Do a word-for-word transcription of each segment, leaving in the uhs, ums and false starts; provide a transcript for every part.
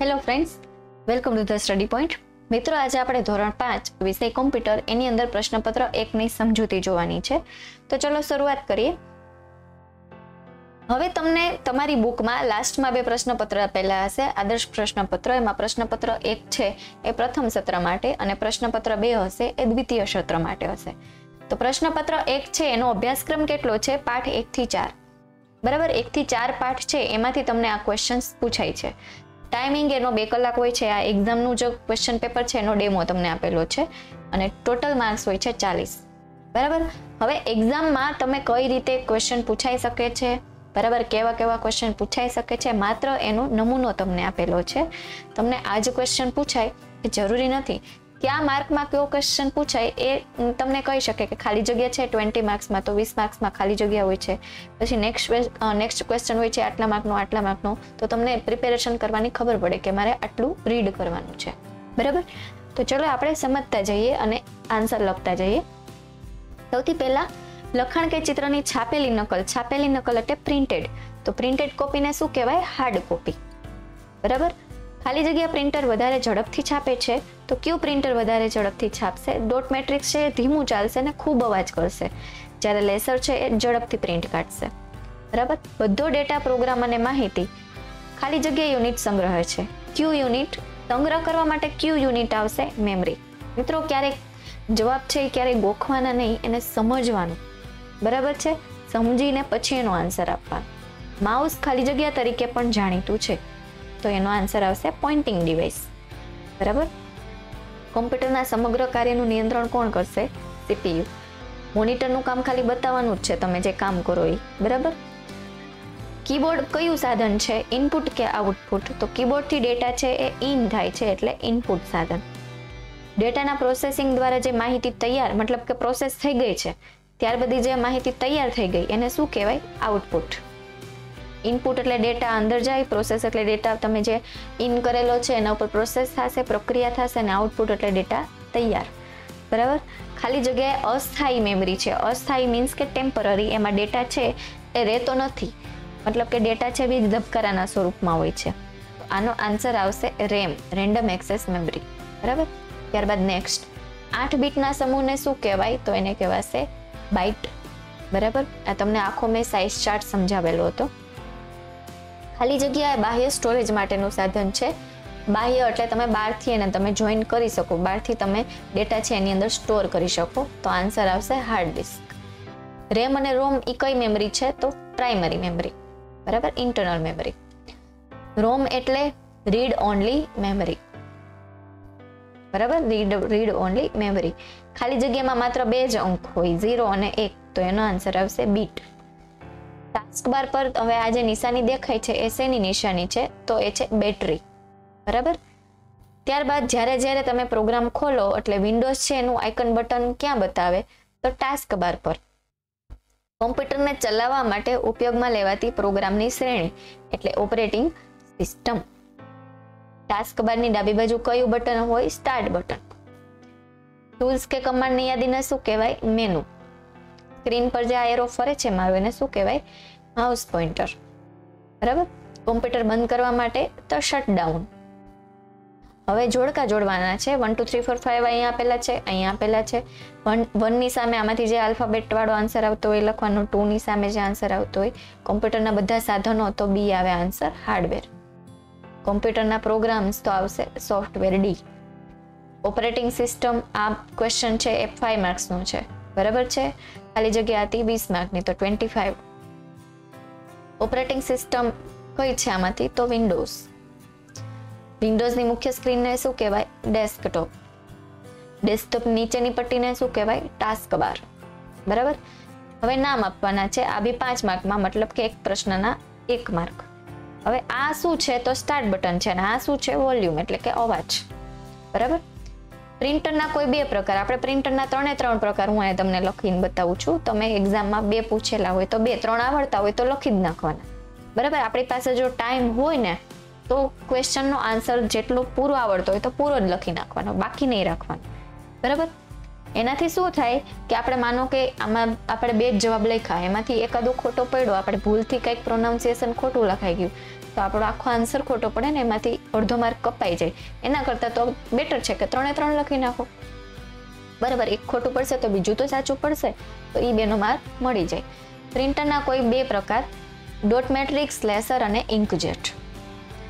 Hello friends, welcome to the study point. मित्रों, आज आप धोरण पांच विषय कॉम्प्यूटर एनी अंदर प्रश्नपत्र एक नी समझूती जोवानी छे। तो चलो शुरुआत करिए। हवे तमने तमारी बुक में लास्ट में बे प्रश्नपत्र आपेला हशे। आदर्श प्रश्नपत्र एमां प्रश्नपत्र एक छे ए प्रथम सत्र माटे अने प्रश्नपत्र बे हशे ए द्वितीय सत्र माटे हशे। तो प्रश्नपत्र एक छे एनो अभ्यासक्रम केटलो छे? पाठ एक थी चार, बराबर। एक थी चार पाठ छे, एमांथी तमने आ क्वेश्चन्स पूछाय छे। टाइमिंग एनो बे कलाक होय छे। आ एक्झामनुं जे क्वेश्चन पेपर छे एनो डेमो तमने आपेलो छे अने टोटल मार्क्स होय छे चालीस, बराबर। हवे एक्झाममां तमे कई रीते क्वेश्चन पूछाई शके छे, बराबर, केवा केवा क्वेश्चन पूछाई सके छे, मात्र एनो नमूनो तमने आपेलो छे। तमने आज क्वेश्चन पूछाय ए जरूरी नथी। क्या मार्क में क्यों क्वेश्चन पूछाय ए तमने कही सके कि खाली जग्या छे बीस मार्क्स में तो वीस मार्क्स में खाली जग्या होय छे। पछी नेक्स्ट नेक्स्ट क्वेश्चन होय छे आटला मार्क नो आटला मार्क नो, तो तमने प्रिपेरेशन करवानी खबर पड़े कि मारे आटलू रीड करवानुं छे, बराबर। तो चलो आपणे समजता जईए अने आंसर लखता जईए। सौथी पहेला लखाण के चित्र की छापेली नकल। छापेली नकल एटले प्रिंटेड। तो प्रिंटेड कॉपी ने शुं कहेवाय? हार्ड कॉपी, बराबर। खाली जग्या प्रिंटर वधारे झड़पथी छापे छे, तो क्यू प्रिंटर वधारे झड़पथी छापशे? डॉट मेट्रिक्स छे धीमू चालशे ने खूब अवाज करशे, ज्यारे लेसर छे ए झड़पथी प्रिंट काढशे, बराबर। बधो डेटा प्रोग्राम अने माहिती खाली जग्या यूनिट संग्रहे छे। क्यू यूनिट संग्रह करवा माटे क्यू यूनिट आवशे? मेमरी। मित्रों, क्यारे जवाब छे क्यारे गोखवाना नहीं, एने समजवानुं, बराबर छे। समजीने पछी एनो आंसर आपवानो। माउस खाली जग्या तरीके पण जाणीतुं छे, तो एनो आंसर आवशे पॉइंटिंग डिवाइस, बराबर। कम्प्यूटरना समग्र कार्यनुं नियंत्रण कोण करशे? सीपीयू। मोनिटरनुं काम खाली बताववानुं छे तमे जे काम करो ए, बराबर। कीबोर्ड कयुं साधन छे? इनपुट के आउटपुट? तो कीबोर्डथी डेटा छे ए इन थाय छे एटले इनपुट साधन। डेटाना प्रोसेसिंग द्वारा जे माहिती तैयार, मतलब के प्रोसेस थई गई छे, त्यार बधी जे माहिती तैयार थई गई एने शुं कहेवाय? आउटपुट। इनपुट एटले डेटा अंदर जाय, प्रोसेस एटले डेटा तमे जे इन करेलो छे एना उपर प्रोसेस थशे, प्रक्रिया थशे, अने आउटपुट एटले डेटा तैयार, बराबर। खाली जग्याए अस्थायी मेमरी छे। अस्थायी मीन्स के टेम्पररी, एमां डेटा छे ए रहेतो नथी, मतलब के डेटा छे बीज धबकाराना स्वरूपमां होय छे। तो आनो आंसर आवशे रेम, रेन्डम एक्सेस मेमरी, बराबर। त्यारबाद नेक्स्ट आठ बीटना समूहने शुं कहेवाय? तो एने कहेवाशे बाइट, बराबर। आ तमने आखो में साइज चार्ट समझावेलो हतो। खाली जग्याए बाह्य स्टोरेज माटेनुं साधन छे। बाह्य एटले तमे बारथी एने तमे जोइन करी शको, बारथी तमे डेटा छे एनी अंदर स्टोर करी शको, तो आंसर आवशे हार्ड डिस्क। रेम अने रोम ई कई मेमरी छे? तो प्राइमरी मेमरी, बराबर, इंटरनल मेमरी। रोम एटले रीड ओनली मेमरी, बराबर, रीड रीड ओनली मेमरी। खाली जग्यामां मात्र बे ज अंक होय, ज़ीरो अने एक, तो एनो आंसर आवशे बीट। टास्क बार पर हवे आ जे निशानी देखाय छे ए सेनी निशानी छे? तो ए छे બેટરી, बराबर। ત્યારબાદ જ્યારે જ્યારે તમે પ્રોગ્રામ ખોલો એટલે વિન્ડોઝ છે એનું આઇકન બટન ક્યાં બતાવે? તો ટાસ્ક બાર પર। કમ્પ્યુટરને ચલાવવા માટે ઉપયોગમાં લેવાતી પ્રોગ્રામની શ્રેણી એટલે ઓપરેટિંગ સિસ્ટમ। टास्क बार नी डाबी बाजू क्यू बटन होय? Start button. टूल्स के कमांड नी यादीने शुं कहेवाय? मेनू। स्क्रीन पर जे आ एरो फरे छे मारो एने शुं कहेवाय? माउस पॉइंटर, बराबर। कम्प्यूटर बंद करवा माटे तो शटडाउन। हवे जोड़का जोड़वाना छे। One two three four five अहीं आपेला छे, अहीं आपेला छे। वन वन नी सामे आमांथी जे आल्फाबेट वाळो आंसर आवतो होय लखवानो, to knee same J answer आवतो होय। कम्प्यूटरना બધા સાધનો तो बी आवे आंसर हार्डवेर। कम्प्यूटरना प्रोग्राम्स तो आवशे सॉफ्टवेर डी। ऑपरेटिंग सिस्टम आ क्वेश्चन छे ए फाइव मार्क्सनो छे, बराबर छे। खाली जग्या हती वीस मार्कनी, तो ट्वेंटी फाइव। ऑपरेटिंग सिस्टम कई छे आमांथी? तो विंडोज। विंडोजनी मुख्य स्क्रीन ने शुं कहेवाय? डेस्कटॉप। डेस्कटॉप नीचेनी पट्टीने शुं कहेवाय? टास्क बार, बराबर। हवे नाम आपवाना छे। आ बी पांच मार्कमां, मतलब के एक प्रश्नना एक मार्क। हवे आ शुं छे? तो स्टार्ट बटन छे। आ शुं छे? वोल्यूम, एटले के अवाज, बराबर। प्रिंटरना कोई बे प्रकार, आपणे प्रिंटरना त्रणे त्रण प्रकार हूँ अहीं तमने लखीने बतावुं छुं। तमे एक्झाममां बे पूछेला होय तो बे, त्रण आवडता होय तो लखी ज नाखवाना, बराबर। आपणी पासे जो टाइम होय ने तो क्वेश्चननो आंसर जेटलो पूरो आवडतो होय तो पूरो ज लखी नाखवानो, बाकी नहीं राखवानो, बराबर। एनाथी शुं थाय के आपणे मानो के आमां आपणे बे ज जवाब लख्या, एमांथी एकादो खोटो पड्यो, आपणे भूलथी कंईक प्रोनाउन्सिएशन खोटुं लखाई गयुं, तो आपणो आखो आंसर खोटो पड़े ने एमांथी अर्धो मार्क कपाई जाए। एना करता तो बेटर है कि त्रे त्रण लखी नाखो, बराबर। एक खोटू पड़े तो बीजू तो साचू पड़े, तो ई बेनो मार्क मळी जाए। प्रिंटरना कोई बे प्रकार डॉट मेट्रिक्स, लेसर और इंकजेट,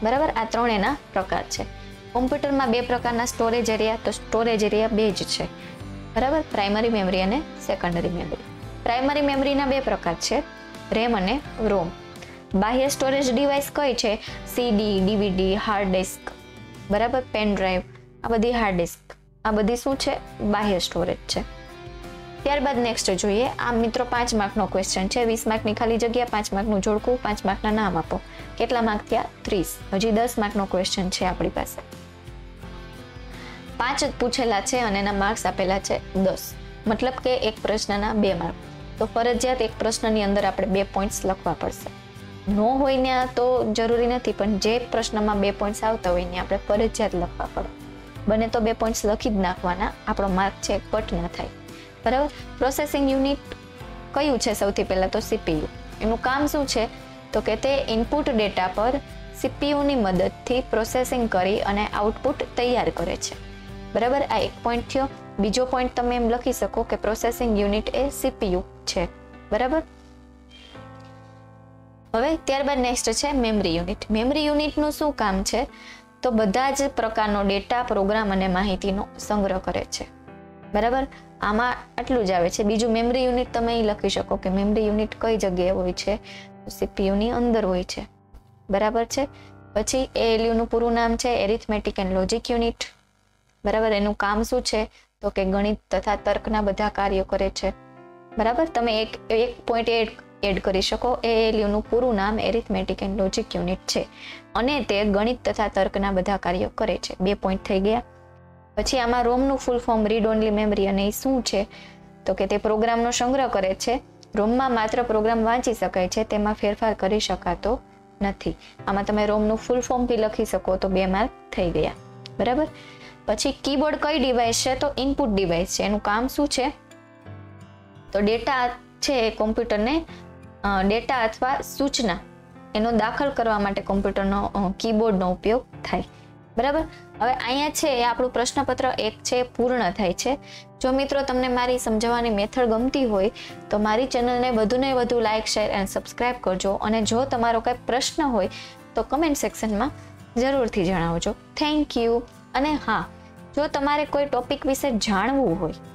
बराबर। आ त्रणेना प्रकार है। कॉम्प्यूटर में बे प्रकारना स्टोरेज एरिया, तो स्टोरेज एरिया बे ज छे, बराबर। प्राइमरी मेमरी और सेकंडरी मेमरी। प्राइमरी मेमरी ना बे प्रकार है, रेम और रोम। बाह्य स्टोरेज डिवाइस कई है? सीडी, डीवीडी, हार्ड डिस्क, बराबर, पेन ड्राइव। आ बधी हार्ड डिस्क, आ बधी शू है? बाह्य स्टोरेज है। त्यारबाद नेक्स्ट जोईए। आ मित्रों पांच मार्क नो क्वेश्चन है। वीस मार्क खाली जगह, पांच मार्क नु जोड़कू, पांच मार्क ना नाम आपो। केटला मार्क थया? तीस। हजी दस मार्क नो क्वेश्चन है आपणी पासे। पांच पूछेला है अने एना मार्क्स आपेला है दस, मतलब के एक प्रश्नना बे मार्क। तो फरजियात एक प्रश्ननी अंदर आपणे बे पॉइंट्स लखवा पड़शे। नो होय ने तो जरूरी नथी, पण जे प्रश्नमां बे पॉइंट्स आवता होय ने आपणे फरजियात लखवा पड़े। बने तो बे पॉइंट्स लखी ज नाखवाना, आपणो मार्क छे कट न थाय, बराबर। प्रोसेसिंग यूनिट क्यूँ है? सौथी पहला तो सीपीयू। एनु काम शू है? तो कहते इनपुट डेटा पर सीपीयू की मदद थी प्रोसेसिंग करी अने आउटपुट तैयार करे छे, बराबर। आ एक पॉइंट थयो। बीजो पॉइंट तमे एम लखी सको कि प्रोसेसिंग यूनिट ए सीपीयू है, बराबर। हवे त्यारबाद नेक्स्ट है मेमरी यूनिट। मेमरी यूनिट नु शुं काम है? तो बधा ज प्रकारनो डेटा, प्रोग्राम अने माहितीनो संग्रह करे छे, बराबर। आमा आटलू ज आवे छे। बीजू मेमरी यूनिट तमे लखी शको कि मेमरी यूनिट कई जगह होय छे? सीपीयू नी अंदर होय छे, बराबर छे। पछी एएलयू नु पूरुं नाम छे एरिथमेटिक एंड लॉजिक यूनिट, बराबर। एनु काम शुं छे? तो के गणित तथा तर्कना बधा कार्यो करे छे, बराबर। तमे एक एक पॉइंट एड करी शको। एएलयू नु पूरुं नाम एरिथमेटिक एंड लॉजिक यूनिट छे अने ते गणित तथा तर्कना बधा कार्यो करे छे। बे पॉइंट थई गया। पछी आमां रोमनुं full form, read only memory, अने शुं छे? तो के ते प्रोग्रामनो संग्रह करे छे। रोममां मात्र प्रोग्राम वांची शकाय छे, तेमां फेरफार करी शकातो नथी। आमां तमे रोमनुं फूल फॉर्म भी लखी शको, तो बे मार्क थई गया, बराबर। पछी कीबोर्ड कई डिवाइस छे? तो इनपुट डिवाइस छे। एनुं काम शुं छे? तो डेटा छे कॉम्प्यूटर ने डेटा अथवा सूचना एनो दाखल करवा माटे कॉम्प्यूटरनो कीबोर्डनो उपयोग थाय, बराबर। हवे अहींया छे आपणो प्रश्नपत्र एक छे पूर्ण थाय छे। जो मित्रों तमने मारी समझावानी मेथड गमती होय तो मारी चेनल ने वधु ने वधु लाइक, शेर एंड सब्सक्राइब करजो। अने जो तमारो काई प्रश्न होय तो कमेंट सेक्शन में जरूरथी जणावजो। Thank you. अने हाँ, जो तमारे कोई टॉपिक विषे जाणवुं होय